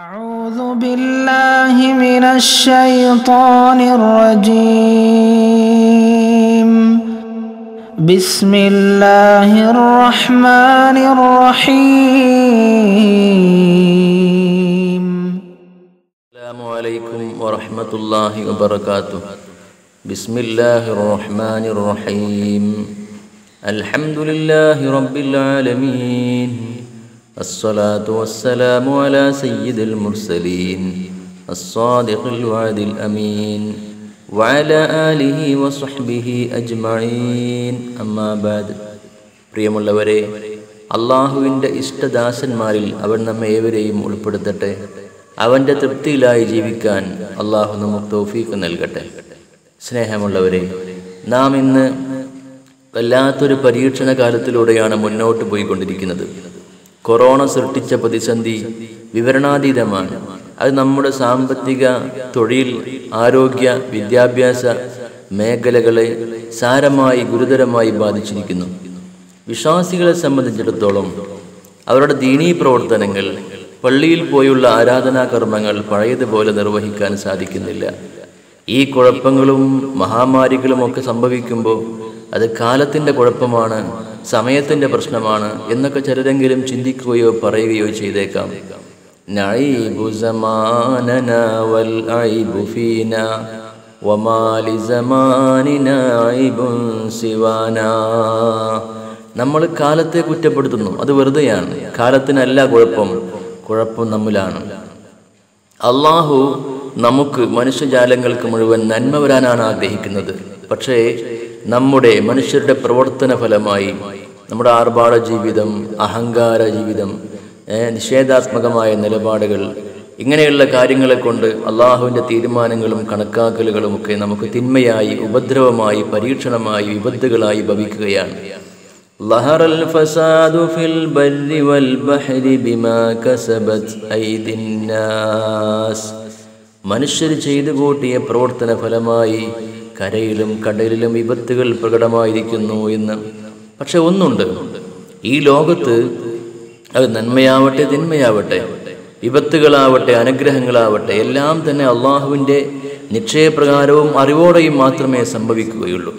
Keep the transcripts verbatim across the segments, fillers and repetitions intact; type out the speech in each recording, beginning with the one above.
أعوذ بالله من الشيطان الرجيم. بسم الله الرحمن الرحيم. السلام عليكم ورحمة الله وبركاته. بسم الله الرحمن الرحيم. الحمد لله رب العالمين. الصلاة والسلام على سيد المرسلين الصادق الوعد الأمين وعلى آله وصحبه أجمعين أما بعد. പ്രിയമുള്ളവരെ, അല്ലാഹുവിൻ്റെ ഇഷ്ടദാസന്മാരിൽ അവൻ നമ്മെ ഏവരെയും ഉൾപ്പെടുത്തട്ടെ. അവൻ്റെ തൃപ്തിയിലായി ജീവിക്കാൻ അല്ലാഹു നമുക്ക് തൗഫീഖ് നൽകട്ടെ. സ്നേഹമുള്ളവരെ, നാം ഇന്ന് വല്ലാത്തൊരു പരീക്ഷണ കാലത്തിലൂടെയാണ് മുന്നോട്ട് പോയിക്കൊണ്ടിരിക്കുന്നത്. കൊറോണ സൃഷ്ടിച്ച പ്രതിസന്ധി വിവരണാതീതമാണ്. അത് നമ്മുടെ സാമ്പത്തിക, തൊഴിൽ, ആരോഗ്യ, വിദ്യാഭ്യാസ മേഖലകളെ സാരമായി, ഗുരുതരമായി ബാധിച്ചിരിക്കുന്നു. വിശ്വാസികളെ സംബന്ധിച്ചിടത്തോളം അവരുടെ ദീനീ പ്രവർത്തനങ്ങൾ, പള്ളിയിൽ പോയുള്ള ആരാധനാ കർമ്മങ്ങൾ പഴയതുപോലെ നിർവഹിക്കാൻ സാധിക്കുന്നില്ല. ഈ കുഴപ്പങ്ങളും മഹാമാരികളുമൊക്കെ സംഭവിക്കുമ്പോൾ അത് കാലത്തിൻ്റെ കുഴപ്പമാണ്, സമയത്തിൻ്റെ പ്രശ്നമാണ് എന്നൊക്കെ ചിലരെങ്കിലും ചിന്തിക്കുകയോ പറയുകയോ ചെയ്തേക്കാം. നമ്മൾ കാലത്തെ കുറ്റപ്പെടുത്തുന്നു, അത് വെറുതെയാണ്. കാലത്തിനല്ല കുഴപ്പം, കുഴപ്പം നമ്മിലാണ്. അള്ളാഹു നമുക്ക്, മനുഷ്യജാലങ്ങൾക്ക് മുഴുവൻ നന്മ വരാനാണ് ആഗ്രഹിക്കുന്നത്. പക്ഷേ നമ്മുടെ മനുഷ്യരുടെ പ്രവർത്തന ഫലമായി നമ്മുടെ ആർഭാട ജീവിതം, അഹങ്കാര ജീവിതം, നിഷേധാത്മകമായ നിലപാടുകൾ, ഇങ്ങനെയുള്ള കാര്യങ്ങളെ കൊണ്ട് അള്ളാഹുവിൻ്റെ തീരുമാനങ്ങളും കണക്കാക്കലുകളും ഒക്കെ നമുക്ക് തിന്മയായി, ഉപദ്രവമായി, പരീക്ഷണമായി, വിപത്തുകളായി ഭവിക്കുകയാണ്. മനുഷ്യർ ചെയ്തു കൂട്ടിയ പ്രവർത്തന ഫലമായി കരയിലും കടലിലും വിപത്തുകൾ പ്രകടമായിരിക്കുന്നു എന്ന്. പക്ഷെ ഒന്നുണ്ട്, ഈ ലോകത്ത് അത് നന്മയാവട്ടെ തിന്മയാവട്ടെ, വിപത്തുകളാവട്ടെ അനുഗ്രഹങ്ങളാവട്ടെ, എല്ലാം തന്നെ അള്ളാഹുവിൻ്റെ നിശ്ചയപ്രകാരവും അറിവോടെയും മാത്രമേ സംഭവിക്കുകയുള്ളൂ.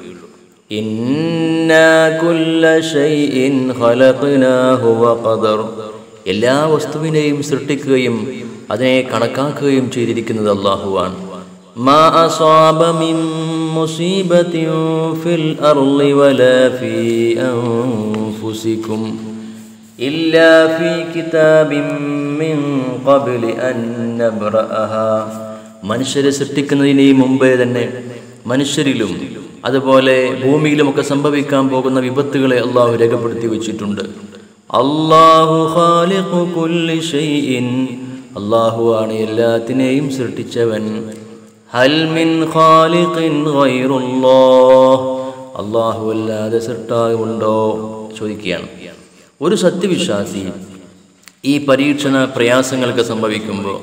എല്ലാ വസ്തുവിനെയും സൃഷ്ടിക്കുകയും അതിനെ കണക്കാക്കുകയും ചെയ്തിരിക്കുന്നത് അള്ളാഹുവാണ്. ما أصاب من مصيبة في الأرض ولا في أنفسكم إلا في كتاب من قبل أن نبرأها. മനുഷ്യരെ സൃഷ്ടിക്കുന്നതിന് മുമ്പേ തന്നെ മനുഷ്യരിലും അതുപോലെ ഭൂമിയിലുമൊക്കെ സംഭവിക്കാൻ പോകുന്ന വിപത്തുകളെ അള്ളാഹു രേഖപ്പെടുത്തി വെച്ചിട്ടുണ്ട്. അല്ലാഹു ഖാലിഖു കുല്ലി ഷൈഇൻ, അള്ളാഹുവാണ് എല്ലാത്തിനെയും സൃഷ്ടിച്ചവൻ. ഹൽ മിൻ ഖാലിഖിൻ ഗൈറുല്ലാഹ്, അല്ലാഹു അല്ലാതെ സൃഷ്ടാവുണ്ടോ ചോദിക്കുകയാണ്. ഒരു സത്യവിശ്വാസി ഈ പരീക്ഷണ പ്രയാസങ്ങൾക്ക് സംഭവിക്കുമ്പോൾ,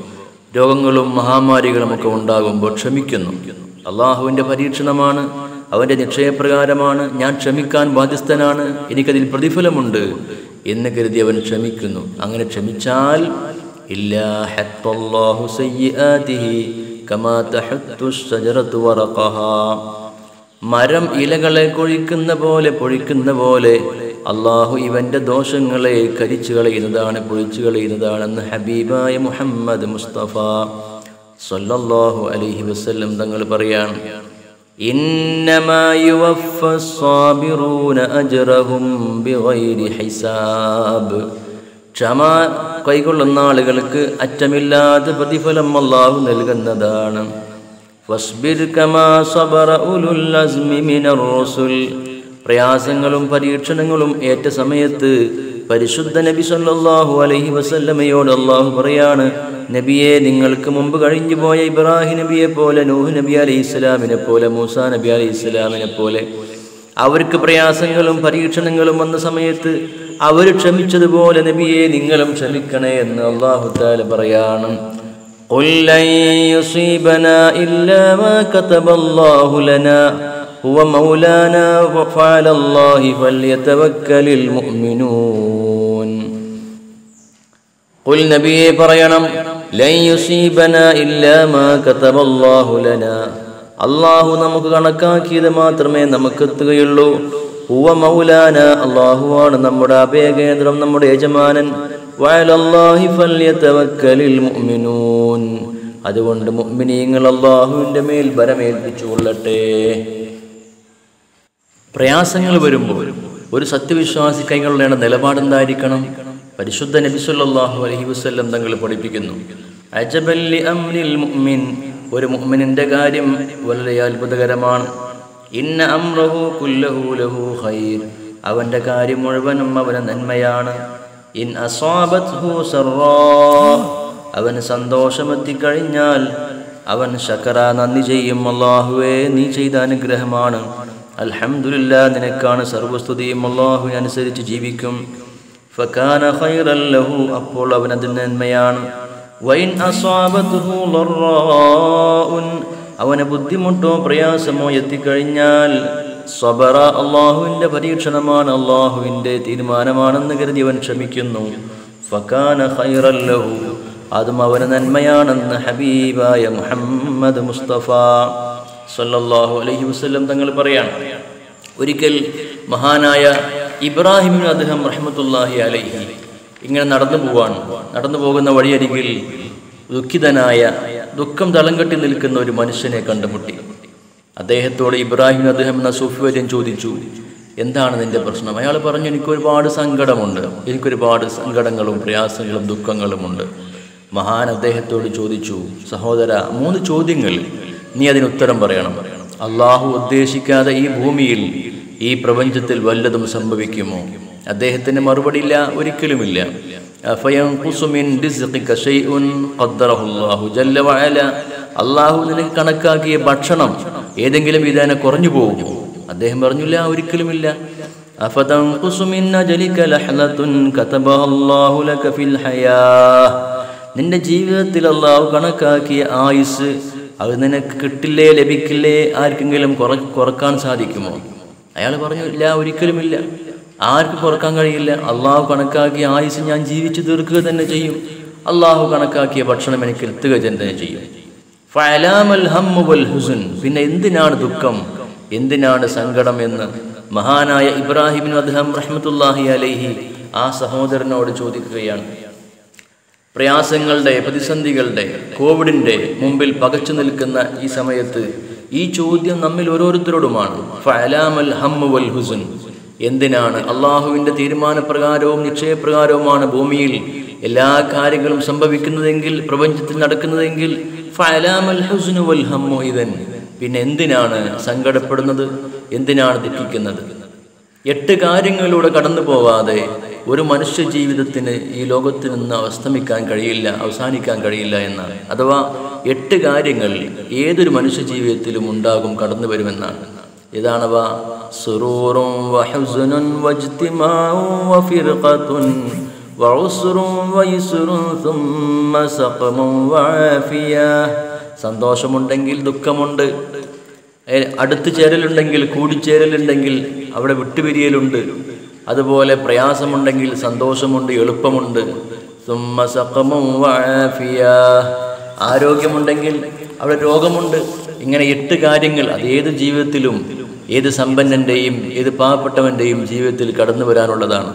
രോഗങ്ങളും മഹാമാരികളും ഒക്കെ ഉണ്ടാകുമ്പോൾ ക്ഷമിക്കുന്നു. അള്ളാഹുവിൻ്റെ പരീക്ഷണമാണ്, അവൻ്റെ നിശ്ചയപ്രകാരമാണ്, ഞാൻ ക്ഷമിക്കാൻ ബാധ്യസ്ഥനാണ്, എനിക്കതിൽ പ്രതിഫലമുണ്ട് എന്ന് കരുതി അവൻ ക്ഷമിക്കുന്നു. അങ്ങനെ ക്ഷമിച്ചാൽ ഇല്ലാ ഹത്തല്ലാഹു സയ്യിആതിഹി കമാ തഹത്തു ശജറതു വറഖഹാ, മരം ഇലകളെ കൊഴിക്കുന്ന പോലെ പൊഴിക്കുന്ന പോലെ അള്ളാഹു ഇവൻ്റെ ദോഷങ്ങളെ കരിച്ചു കളയുന്നതാണ്, പൊഴിച്ചു കളയുന്നതാണെന്ന് ഹബീബായ മുഹമ്മദ് മുസ്തഫ സല്ലല്ലാഹു അലൈഹി വസല്ലം തങ്ങൾ പറയാണ്. ഇന്നമാ യുവഫ്ഫസ് സാബിറൂന അജ്റഹും ബിഗൈരി ഹിസാബ്, ക്ഷമ കൈകൊള്ളുന്ന ആളുകൾക്ക് അറ്റമില്ലാതെ പ്രതിഫലം അല്ലാഹു നൽകുന്നതാണ്. ഫസ്ബിർ കമാ സബറ ഉലുൽ അസ്മി മിനർ റസൂൽ, പ്രയാസങ്ങളും പരീക്ഷണങ്ങളും ഏറ്റ സമയത്ത് പരിശുദ്ധ നബി സല്ലല്ലാഹു അലൈഹി വസല്ലമയോട് അല്ലാഹു പറയാണ്, നബിയെ, നിങ്ങൾക്ക് മുമ്പ് കഴിഞ്ഞു പോയ ഇബ്രാഹിം നബിയെ പോലെ, നൂഹ് നബി അലൈഹി ഇസ്ലാമിനെ പോലെ, മൂസാ നബി അലൈഹി ഇസ്ലാമിനെ പോലെ അവർക്ക് പ്രയാസങ്ങളും പരീക്ഷണങ്ങളും വന്ന സമയത്ത് അവർ ക്ഷമിച്ചതുപോലെ നബിയെ നിങ്ങളും ക്ഷമിക്കണേ എന്ന് അല്ലാഹു തആല പറയാണ്. ഖുൽ ലൻ യുസീബനാ ഇല്ലാ മാ കതബല്ലാഹു ലനാ ഹുവ മൗലാനാ വഅലല്ലാഹി ഫല്യതവക്കലിൽ മുഅ്മിനൂൻ. ഖുൽ, നബിയെ പറയണം, ലൻ യുസീബന ഇല്ലാ മാ കതബല്ലാഹു ലനാ. അല്ലാഹു നമുക്ക് കണക്കാക്കിയത് മാത്രമേ നമുക്ക് എത്തുകയുള്ളൂ. ഹുവ മൗലാന, അല്ലാഹുവാണ് നമ്മുടെ അഭയകേന്ദ്രം, നമ്മുടെ യജമാനൻ. വഅലല്ലാഹി ഫൽയതവക്കലിൽ മുഅ്മിനൂൻ. അതുകൊണ്ട് മുഅ്മിനീങ്ങൾ അല്ലാഹുവിൻ്റെ മേൽ ഭരമേൽപ്പിച്ചുകൊള്ളട്ടെ. പ്രയാസങ്ങൾ വരുമ്പോൾ ഒരു സത്യവിശ്വാസി കൈകൊള്ളേണ്ട നിലപാടെന്തായിരിക്കണം? പരിശുദ്ധ നബി സല്ലല്ലാഹു അലൈഹി വസല്ലം തങ്ങൾ പഠിപ്പിക്കുന്നു, അജബൽ ലി അംരിൽ മുഅ്മിൻ, ഒരു മുഅ്മിനിന്റെ കാര്യം വളരെ അത്ഭുതകരമാണ്. ഇന്ന അംറഹു കുല്ലഹു ലഹു ഖൈർ, അവന്റെ കാര്യം മുഴുവനും അവന് നന്മയാണ്. ഇൻ അസാബത്ഹു സർറാ, അവന് സന്തോഷമെത്തിക്കഴിഞ്ഞാൽ അവൻ ശകറ, നന്ദി ചെയ്യും. അല്ലാഹുവേ, നീ ചെയ്ത അനുഗ്രഹമാണ്, അൽഹംദുലില്ലാ, നിനക്കാണ് സർവസ്തുതിയും. അല്ലാഹുവിനെ അനുസരിച്ച് ജീവിക്കും. ഫകാന ഖൈറൽ ലഹു, അപ്പോൾ അവൻ അതിന് നന്മയാണ്. വൈൻ അസ്വാബത്ഹു ലറാഉൻ, അവന് ബുദ്ധിമുട്ടോ പ്രയാസമോ എത്തിക്കഴിഞ്ഞാൽ സബറ, അള്ളാഹുവിൻ്റെ പരീക്ഷണമാണ്, അള്ളാഹുവിൻ്റെ തീരുമാനമാണെന്ന് കരുതി അവൻ ക്ഷമിക്കുന്നു. ഫകാന ഖൈറൽ ലഹു, അതും അവന് നന്മയാണെന്ന് ഹബീബായ മുഹമ്മദ് മുസ്തഫ സല്ലല്ലാഹു അലൈഹി വസല്ലം തങ്ങൾ പറയാണ്. ഒരിക്കൽ മഹാനായ ഇബ്രാഹിം അദ്ദേഹം റഹ്മത്തുള്ളാഹി അലൈഹി ഇങ്ങനെ നടന്നു പോവാണ്. നടന്നു പോകുന്ന വഴിയരികിൽ ദുഃഖിതനായ, ദുഃഖം തളം കെട്ടി നിൽക്കുന്ന ഒരു മനുഷ്യനെ കണ്ടുമുട്ടി. അദ്ദേഹത്തോട് ഇബ്രാഹിം അദ്ദേഹം എന്ന സൂഫി വര്യൻ ചോദിച്ചു, എന്താണ് നിന്റെ പ്രശ്നം? അയാൾ പറഞ്ഞു, എനിക്കൊരുപാട് സങ്കടമുണ്ട്, എനിക്കൊരുപാട് സങ്കടങ്ങളും പ്രയാസങ്ങളും ദുഃഖങ്ങളുമുണ്ട്. മഹാൻ അദ്ദേഹത്തോട് ചോദിച്ചു, സഹോദര, മൂന്ന് ചോദ്യങ്ങൾ, നീ അതിന് ഉത്തരം പറയണം. അള്ളാഹു ഉദ്ദേശിക്കാതെ ഈ ഭൂമിയിൽ ഈ പ്രപഞ്ചത്തിൽ വല്ലതും സംഭവിക്കുമോ? അദ്ദേഹത്തിന് മറുപടിയില്ല, ഒരിക്കലുമില്ല. അള്ളാഹു നിനക്ക് കണക്കാക്കിയ ഭക്ഷണം ഏതെങ്കിലും വിധേന കുറഞ്ഞു പോകുമോ? അദ്ദേഹം പറഞ്ഞില്ല, ഒരിക്കലുമില്ല. നിന്റെ ജീവിതത്തിൽ അള്ളാഹു കണക്കാക്കിയ ആയുസ് അത് നിനക്ക് കിട്ടില്ലേ, ലഭിക്കില്ലേ? ആർക്കെങ്കിലും കുറ കുറക്കാൻ സാധിക്കുമോ? അയാൾ പറഞ്ഞു, ഇല്ല, ഒരിക്കലുമില്ല, ആർക്കും കുറക്കാൻ കഴിയില്ല. അള്ളാഹു കണക്കാക്കിയ ആയുസ് ഞാൻ ജീവിച്ചു തീർക്കുക തന്നെ ചെയ്യും. അള്ളാഹു കണക്കാക്കിയ ഭക്ഷണം എനിക്ക് എത്തുക തന്നെ ചെയ്യും. ഫഅലാമൽ ഹമ്മു വൽ ഹുസ്ൻ, പിന്നെ എന്തിനാണ് ദുഃഖം, എന്തിനാണ് സങ്കടം എന്ന് മഹാനായ ഇബ്രാഹിം അദ്ഹം റഹ്മത്തുള്ളാഹി അലൈഹി ആ സഹോദരനോട് ചോദിക്കുകയാണ്. പ്രയാസങ്ങളുടെ, പ്രതിസന്ധികളുടെ, കോവിഡിൻ്റെ മുമ്പിൽ പകച്ചു നിൽക്കുന്ന ഈ സമയത്ത് ഈ ചോദ്യം നമ്മിൽ ഓരോരുത്തരോടുമാണ്. ഫഅലാമൽ ഹമ്മു വൽ ഹുസ്ൻ, എന്തിനാണ്? അള്ളാഹുവിൻ്റെ തീരുമാനപ്രകാരവും നിശ്ചയപ്രകാരവുമാണ് ഭൂമിയിൽ എല്ലാ കാര്യങ്ങളും സംഭവിക്കുന്നതെങ്കിൽ, പ്രപഞ്ചത്തിൽ നടക്കുന്നതെങ്കിൽ. ഫഅലാമൽ ഹുസ്നു വൽ ഹമ്മു ഇദൻ, പിന്നെ എന്തിനാണ് സങ്കടപ്പെടുന്നത്, എന്തിനാണ് ദുഃഖിക്കുന്നത്? എട്ട് കാര്യങ്ങളിലൂടെ കടന്നു പോവാതെ ഒരു മനുഷ്യ ജീവിതത്തിന് ഈ ലോകത്ത് നിന്ന് അസ്തമിക്കാൻ കഴിയില്ല, അവസാനിക്കാൻ കഴിയില്ല എന്നാണ്. അഥവാ എട്ട് കാര്യങ്ങൾ ഏതൊരു മനുഷ്യ ജീവിതത്തിലും ഉണ്ടാകും, കടന്നു വരുമെന്നാണ്. ഇതാണവ: സുറൂറും വഹുസ്നുൻ വജ്തിമാഉൻ വഫിർഖത്തുൻ വഉസ്റുൻ വൈസ്റുൻ തുമ്മ സഖമുൻ വആഫിയ. സന്തോഷമുണ്ടെങ്കിൽ ദുഃഖമുണ്ട്, അടുത്തു ചേരലുണ്ടെങ്കിൽ കൂടിച്ചേരലുണ്ടെങ്കിൽ അവിടെ വിട്ടുപിരിയലുണ്ട്, അതുപോലെ പ്രയാസമുണ്ടെങ്കിൽ സന്തോഷമുണ്ട്, എളുപ്പമുണ്ട്. സുമ്മ സഖമുൻ വആഫിയ, ആരോഗ്യമുണ്ടെങ്കിൽ അവിടെ രോഗമുണ്ട്. ഇങ്ങനെ എട്ട് കാര്യങ്ങൾ അത് ഏത് ജീവിതത്തിലും ഏത് സമ്പന്നൻ്റെയും ഏത് പാവപ്പെട്ടവൻ്റെയും ജീവിതത്തിൽ കടന്നു വരാനുള്ളതാണ്.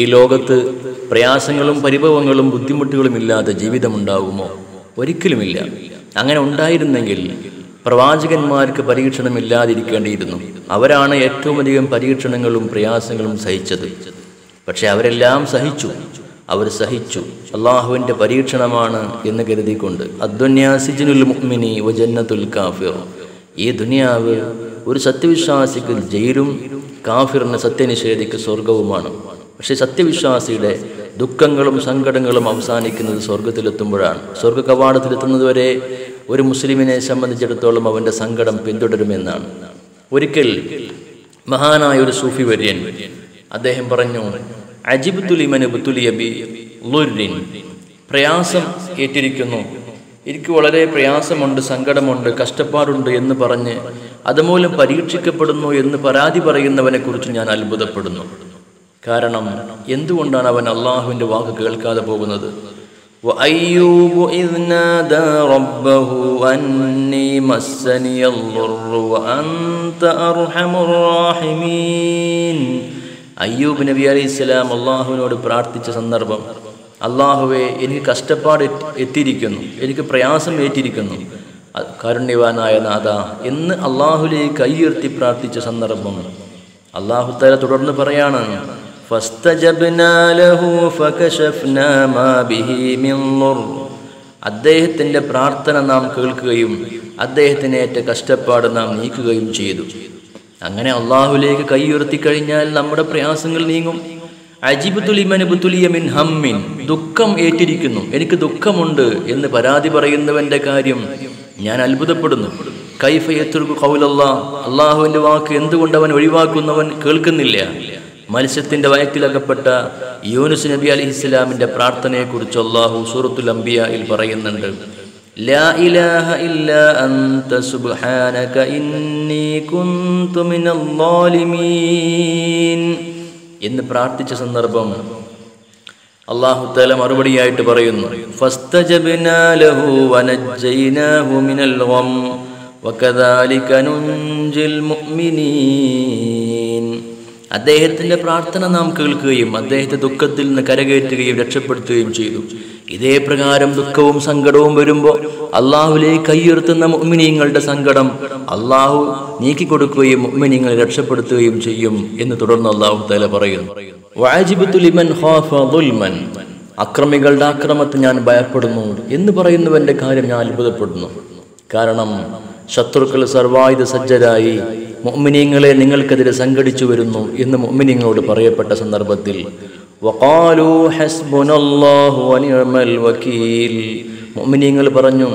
ഈ ലോകത്ത് പ്രയാസങ്ങളും പരിഭവങ്ങളും ബുദ്ധിമുട്ടുകളും ഇല്ലാത്ത ജീവിതമുണ്ടാവുമോ? ഒരിക്കലുമില്ല. അങ്ങനെ ഉണ്ടായിരുന്നെങ്കിൽ പ്രവാചകന്മാർക്ക് പരീക്ഷണം ഇല്ലാതിരിക്കേണ്ടിയിരുന്നു. അവരാണ് ഏറ്റവും അധികം പരീക്ഷണങ്ങളും പ്രയാസങ്ങളും സഹിച്ചത്. പക്ഷെ അവരെല്ലാം സഹിച്ചു, അവർ സഹിച്ചു അള്ളാഹുവിൻ്റെ പരീക്ഷണമാണ് എന്ന് കരുതിക്കൊണ്ട്. അദ്ദുന്യാ സിജ്നുൽ മുഅ്മിനി വ ജന്നത്തുൽ കാഫിർ, ഈ ദുനിയാവ് ഒരു സത്യവിശ്വാസിക്ക് ജയിലും കാഫിറിന് സത്യനിഷേധിക്ക് സ്വർഗവുമാണ്. പക്ഷേ സത്യവിശ്വാസിയുടെ ദുഃഖങ്ങളും സങ്കടങ്ങളും അവസാനിക്കുന്നത് സ്വർഗത്തിലെത്തുമ്പോഴാണ്. സ്വർഗ കവാടത്തിലെത്തുന്നതുവരെ ഒരു മുസ്ലിമിനെ സംബന്ധിച്ചിടത്തോളം അവൻ്റെ സങ്കടം പിന്തുടരുമെന്നാണ്. ഒരിക്കൽ മഹാനായ ഒരു സൂഫി വര്യൻ അദ്ദേഹം പറഞ്ഞു, അജിബുത്തുലിമന് ബുത്തുലിയബി ലുരിൻ, പ്രയാസം ഏറ്റിരിക്കുന്നു, എനിക്ക് വളരെ പ്രയാസമുണ്ട്, സങ്കടമുണ്ട്, കഷ്ടപ്പാടുണ്ട് എന്ന് പറഞ്ഞ് അതുമൂലം പരീക്ഷിക്കപ്പെടുന്നു എന്ന് പരാതി പറയുന്നവനെ കുറിച്ച് ഞാൻ അത്ഭുതപ്പെടുന്നു. കാരണം എന്തുകൊണ്ടാണ് അവൻ അള്ളാഹുവിൻ്റെ വാക്ക് കേൾക്കാതെ പോകുന്നത്? وأيوب إذ نادى ربه أني مسني الضر وأنت أرحم الراحمين أيوب نبي عليه السلام الله نود براثيچ സന്ദർഭം അല്ലാഹുവേ എനിക്ക് കഷ്ടപ്പാട് എത്തിയിരിക്കുന്നു എനിക്ക് പ്രയാസം ഏറ്റിരിക്കുന്നു കാരുണ്യവാനായ നാഥ എന്ന് അല്ലാഹുവിലേക്ക് കൈയുയർത്തി പ്രാർത്ഥിച്ച സന്ദർഭം അല്ലാഹു തആല തുടർന്ന് പറയാണ് فاستجبنا له فكشفنا ما به من ضر അദ്ദേഹത്തിന്റെ പ്രാർത്ഥന നാം കേൾക്കുകയും അദ്ദേഹത്തിനെ ഏറ്റ കഷ്ടപ്പാട് നാം നീക്കുകയും ചെയ്തു അങ്ങനെ അല്ലാഹുവിലേക്ക് കൈയുയർത്തി കഴിഞ്ഞാൽ നമ്മുടെ പ്രയാസങ്ങൾ നീങ്ങും അജിബ്തു ലിമൻ ബുതുലിയ മിൻ ഹമ്മിൻ ദുഃഖം ഏറ്റിരിക്കുന്നു എനിക്ക് ദുഃഖമുണ്ട് എന്ന് പരാതി പറയുന്നവന്റെ കാര്യം ഞാൻ അത്ഭുതപ്പെടുന്നു കൈഫ യത്രുഖു ഖൗലല്ലാഹ് അല്ലാഹുവിന്റെ വാക്ക് എന്തുകൊണ്ട് അവൻ ഒഴിവാക്കുന്നവൻ കേൾക്കുന്നില്ല മത്സ്യത്തിന്റെ വയറ്റിലകപ്പെട്ട യൂനുസ് നബി അലൈഹിസ്സലാമിന്റെ പ്രാർത്ഥനയെക്കുറിച്ച് അല്ലാഹു സൂറത്തുൽ അംബിയായിൽ പറയുന്നുണ്ട് ലാ ഇലാഹ ഇല്ലാ അൻത സുബ്ഹാനക ഇന്നി കുന്തു മിനൽ ളാലിമീൻ എന്ന് പ്രാർത്ഥിച്ച സന്ദർഭം അല്ലാഹു തആല മറുപടിയായിട്ട് പറയുന്നു ഫസ്തജബ്നാ ലഹു വനജ്ജൈനാഹു മിനൽ ഗം വകദാലിക നുൻജിൽ മുഅ്മിനീൻ അദ്ദേഹത്തിന്റെ പ്രാർത്ഥന നാം കേൾക്കുകയും അദ്ദേഹത്തെ ദുഃഖത്തിൽ നിന്ന് കരകയറ്റുകയും രക്ഷപ്പെടുത്തുകയും ചെയ്തു ഇതേ പ്രകാരം ദുഃഖവും സങ്കടവും വരുമ്പോൾ അല്ലാഹുവിലേക്ക് കൈയുയർത്തുന്ന മുഅ്മിനീങ്ങളുടെ സങ്കടം അല്ലാഹു നീക്കിക്കൊടുക്കുകയും മുഅ്മിനീങ്ങളെ രക്ഷപ്പെടുത്തുകയും ചെയ്യും എന്ന് തുടർന്ന് അല്ലാഹു തആല പറയുന്നു വഅജിബ്തു ലിമൻ ഖാഫ ദുൽമൻ അക്രമികളുടെ അക്രമത്തെ ഞാൻ ഭയപ്പെടുന്നു എന്ന് പറയുന്നവന്റെ കാര്യം ഞാൻ അത്ഭുതപ്പെടുന്നു കാരണം ശത്രുക്കൾ സർവായുധ സജ്ജരായി മുഅ്മിനീങ്ങളെ നിങ്ങൾക്കെതിരെ സംഘടിച്ചു വരുന്നു എന്ന് മുഅ്മിനീങ്ങളോട് പറയപ്പെട്ട സന്ദർഭത്തിൽ വഖാലൂ ഹസ്ബുനല്ലാഹു വനിഅമൽ വകീൽ മുഅ്മിനീങ്ങൾ പറഞ്ഞു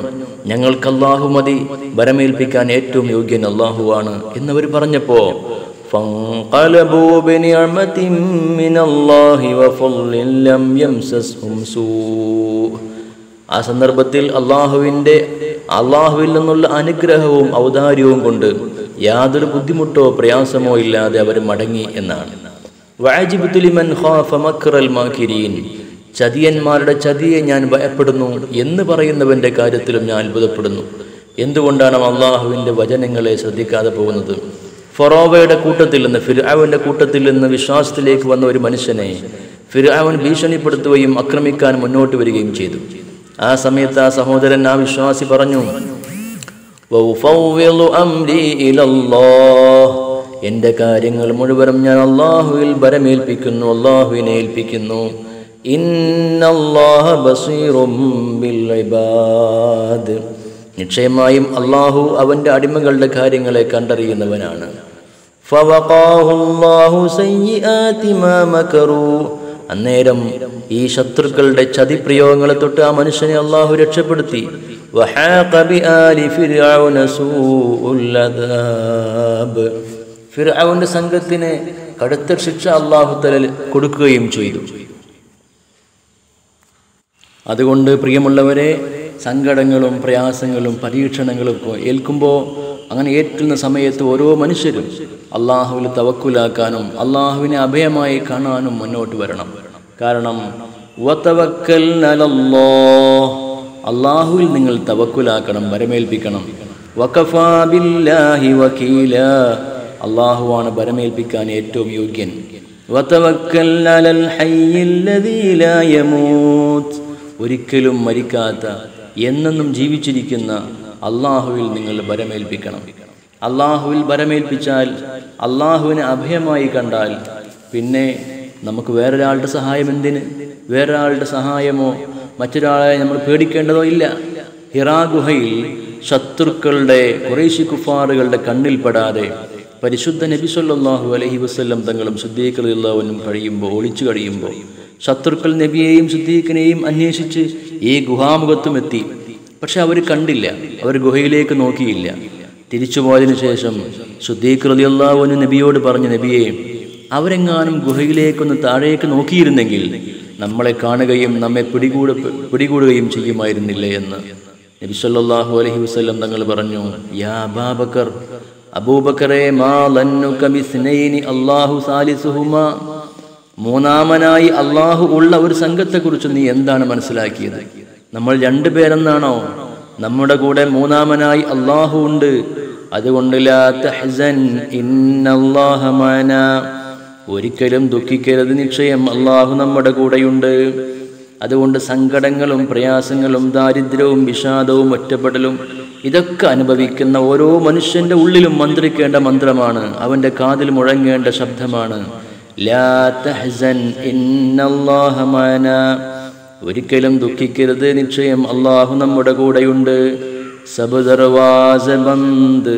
ഞങ്ങൾക്ക് അല്ലാഹു മതി വരമേൽപ്പിക്കാൻ ഏറ്റവും യോഗ്യൻ അല്ലാഹുവാണ് എന്നവർ പറഞ്ഞപ്പോൾ ഫൻഖലബൂ ബിനിഅമതിൻ മിനല്ലാഹി വഫളിൻ ലം യംസസ്ഹും സൂ ആ സന്ദർഭത്തിൽ അല്ലാഹുവിൻ്റെ അല്ലാഹുവിൽ നിന്നുള്ള അനുഗ്രഹവും ഔദാര്യവും കൊണ്ട് യാതൊരു ബുദ്ധിമുട്ടോ പ്രയാസമോ ഇല്ലാതെ അവർ മടങ്ങി എന്നാണ് വഅജിബ്തു ലിമൻ ഖാഫ മക്റൽ മാകിരീൻ ചതിയന്മാരുടെ ചതിയെ ഞാൻ ഭയപ്പെടുന്നു എന്ന് പറയുന്നവന്റെ കാര്യത്തിലും ഞാൻ അത്ഭുതപ്പെടുന്നു എന്തുകൊണ്ടാണ് അല്ലാഹുവിൻ്റെ വചനങ്ങളെ ശ്രദ്ധിക്കാതെ പോകുന്നത് ഫറോവയുടെ കൂട്ടത്തിൽ നിന്ന് ഫിർഔന്റെ കൂട്ടത്തിൽ നിന്ന് വിശ്വാസത്തിലേക്ക് വന്ന ഒരു മനുഷ്യനെ ഫിർഔൻ ഭീഷണിപ്പെടുത്തുകയും ആക്രമിക്കാൻ മുന്നോട്ട് വരികയും ചെയ്തു ആ സമയത്ത് ആ സഹോദരൻ ആ വിശ്വാസി പറഞ്ഞു എന്റെ കാര്യങ്ങൾ മുഴുവനും ഞാൻ അല്ലാഹുവിൽ ഭരമേൽപ്പിക്കുന്നു അല്ലാഹുവിനെ ഏൽപ്പിക്കുന്നു ഇന്നല്ലാഹ ബസീറും ബിൽ ഇബാദ് നിശ്ചയമായും അല്ലാഹു അവന്റെ അടിമകളുടെ കാര്യങ്ങളെ കണ്ടറിയുന്നവനാണ് ഫവഖാഹുല്ലാഹു സയ്യിആതി മാ മകറൂ അന്നേരം ഈ ശത്രുക്കളുടെ ചതിപ്രയോഗങ്ങളെ തൊട്ട് ആ മനുഷ്യനെ അല്ലാഹു രക്ഷപ്പെടുത്തി വഹാഖ ബിആലി ഫിർഔന സൂഉൽ അദാബ് ഫിർഔന്റെ സംഘത്തിന് കടുത്ത ശിക്ഷ അല്ലാഹു തആല കൊടുക്കുകയും ചെയ്തു അതുകൊണ്ട് പ്രിയമുള്ളവരെ സങ്കടങ്ങളും പ്രയാസങ്ങളും പരീക്ഷണങ്ങളും ഏൽക്കുമ്പോൾ അങ്ങനെ ഏൽക്കുന്ന സമയത്ത് ഓരോ മനുഷ്യരും അല്ലാഹുവിൽ തവക്കുലാക്കാനും അല്ലാഹുവിനെ അഭയമായി കാണാനും മുന്നോട്ട് വരണം കാരണം അല്ലാഹുവിൽ നിങ്ങൾ തവക്കുലാക്കണം ഭരമേൽപ്പിക്കണം വഖഫാ ബില്ലാഹി വകീല അല്ലാഹുവാണ് ഭരമേൽപ്പിക്കാൻ ഏറ്റവും യോഗ്യൻ വതവക്കൽ അലൽ ഹയ്യിൽ ലദീ ലാ യമൂത്ത് ഒരിക്കലും മരിക്കാത്ത എന്നെന്നും ജീവിച്ചിരിക്കുന്ന അല്ലാഹുവിൽ നിങ്ങൾ ഭരമേൽപ്പിക്കണം അല്ലാഹുവിൽ ഭരമേൽപ്പിച്ചാൽ അല്ലാഹുവിനെ അഭയമായി കണ്ടാൽ പിന്നെ നമുക്ക് വേറൊരാളുടെ സഹായം എന്തിന് വേറൊരാളുടെ സഹായമോ മറ്റൊരാളെ നമ്മൾ പേടിക്കേണ്ടതോ ഇല്ല ഹിറാ ഗുഹയിൽ ശത്രുക്കളുടെ ഖുറൈശി കുഫാറുകളുടെ കണ്ണിൽപ്പെടാതെ പരിശുദ്ധ നബി സല്ലല്ലാഹു അലൈഹി വസല്ലം തങ്ങളും സിദ്ദീഖ് റളിയല്ലാഹു അൻഹും കഴിയുമ്പോൾ ഒളിച്ചു കഴിയുമ്പോൾ ശത്രുക്കൾ നബിയെയും സിദ്ദീഖിനെയും അന്വേഷിച്ച് ഈ ഗുഹാമുഖത്തുമെത്തി പക്ഷെ അവർ കണ്ടില്ല അവർ ഗുഹയിലേക്ക് നോക്കിയില്ല തിരിച്ചുപോയതിനു ശേഷം സിദ്ദീഖ് റളിയല്ലാഹു അൻഹു നബിയോട് പറഞ്ഞു നബിയെ അവരെങ്ങാനും ഗുഹയിലേക്കൊന്ന് താഴേക്ക് നോക്കിയിരുന്നെങ്കിൽ നമ്മളെ കാണുകയും നമ്മെ പിടികൂട പിടികൂടുകയും ചെയ്യുമായിരുന്നില്ലേ എന്ന് നബി സല്ലല്ലാഹു അലൈഹി വസല്ലം തങ്ങൾ പറഞ്ഞു യാ അബൂബക്കർ അബൂബക്കറെ മാ ലന്നുക ബിസ്നൈനി അല്ലാഹു സാലിസുഹുമാ മൂന്നാമനായി അല്ലാഹു ഉള്ള ഒരു സംഘത്തെക്കുറിച്ച് നീ എന്താണ് മനസ്സിലാക്കിയത് നമ്മൾ രണ്ടുപേരെന്നാണോ നമ്മുടെ കൂടെ മൂന്നാമനായി അല്ലാഹു ഉണ്ട്. അതുകൊണ്ട് ലാ തഹ്സൻ ഇന്നല്ലാഹ മഅനാ, ഒരിക്കലും ദുഃഖിക്കരുത്, നിശ്ചയം അല്ലാഹു നമ്മുടെ കൂടെയുണ്ട്. അതുകൊണ്ട് സങ്കടങ്ങളും പ്രയാസങ്ങളും ദാരിദ്ര്യവും വിഷാദവും ഒറ്റപ്പെടലും ഇതൊക്കെ അനുഭവിക്കുന്ന ഓരോ മനുഷ്യൻ്റെ ഉള്ളിലും മന്ത്രിക്കേണ്ട മന്ത്രമാണ്, അവൻ്റെ കാതിൽ മുഴങ്ങേണ്ട ശബ്ദമാണ് ലാ തഹ്സൻ ഇന്നല്ലാഹ മഅനാ, ഒരിക്കലും ദുഃഖിക്കരുത്, നിശ്ചയം അല്ലാഹു നമ്മുടെ കൂടെയുണ്ട്. സബ് ദർവാസ ബന്ദ്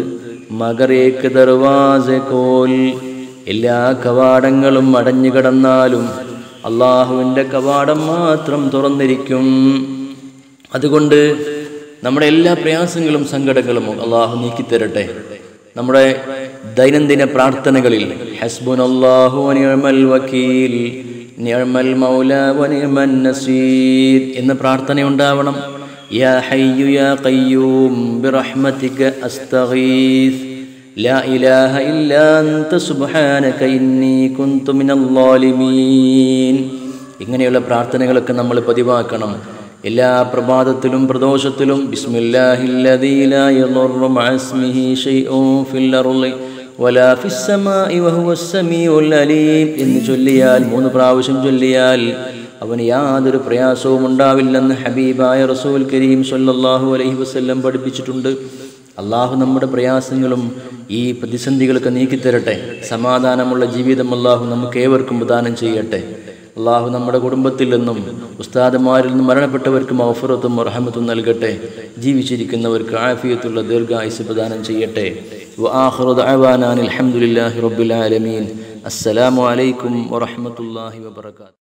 മഗർ ഏക് ദർവാസ കോൽ, എല്ലാ കവാടങ്ങളും അടഞ്ഞു കിടന്നാലും അള്ളാഹുവിൻ്റെ കവാടം മാത്രം തുറന്നിരിക്കും. അതുകൊണ്ട് നമ്മുടെ എല്ലാ പ്രയാസങ്ങളും സങ്കടങ്ങളും അള്ളാഹു നീക്കിത്തരട്ടെ. നമ്മുടെ ദൈനംദിന പ്രാർത്ഥനകളിൽ ഹസ്ബുനല്ലാഹു വനിഅമൽ വകീൽ നിഅമൽ മൗലാ വനിഅമൻ നസീർ എന്ന പ്രാർത്ഥന ഉണ്ടാവണം. യാ ഹയ്യു യാ ഖയ്യൂം ബിറഹ്മതിക അസ്തഗീസ് ലാ ഇലാഹ ഇല്ലാ അൻത സുബ്ഹാനക ഇന്നി കുന്തു മിനൽ ളാലിമീൻ. ഇങ്ങനെയുള്ള പ്രാർത്ഥനകളൊക്കെ നമ്മൾ പതിവാക്കണം. എല്ലാ പ്രഭാതത്തിലും പ്രദോഷത്തിലും ബിസ്മില്ലാഹില്ലദീ ലാ യളറു മഅസ്മിഹി ശൈഉൻ ഫിൽ അർളി വലാ ഫിസ് സമാഇ വഹുവസ് സമീഉൽ അലീം എന്ന് ചൊല്ലിയാൽ, മൂന്ന് പ്രാവശ്യം ചൊല്ലിയാൽ അവന് യാതൊരു പ്രയാസവും ഉണ്ടാവില്ലെന്ന് ഹബീബായ റസൂൽ കരീം സല്ലല്ലാഹു അലൈഹി വസല്ലം പഠിപ്പിച്ചിട്ടുണ്ട്. അള്ളാഹു നമ്മുടെ പ്രയാസങ്ങളും ഈ പ്രതിസന്ധികളൊക്കെ നീക്കിത്തരട്ടെ. സമാധാനമുള്ള ജീവിതം അള്ളാഹു നമുക്ക് ഏവർക്കും ദാനം ചെയ്യട്ടെ. അള്ളാഹു നമ്മുടെ കുടുംബത്തിൽ നിന്നും ഉസ്താദുമാരിൽ നിന്നും മരണപ്പെട്ടവർക്ക് മഗ്ഫിറത്തും റഹ്മത്തും നൽകട്ടെ. ജീവിച്ചിരിക്കുന്നവർക്ക് ആഫിയത്തുള്ള ദീർഘായുസ് പ്രദാനം ചെയ്യട്ടെ. വആഖിറു ദഅവാനാ അൽഹംദുലില്ലാഹി റബ്ബിൽ ആലമീൻ. അസ്സലാമു അലൈക്കും വറഹ്മത്തുള്ളാഹി വബറകാതുഹു.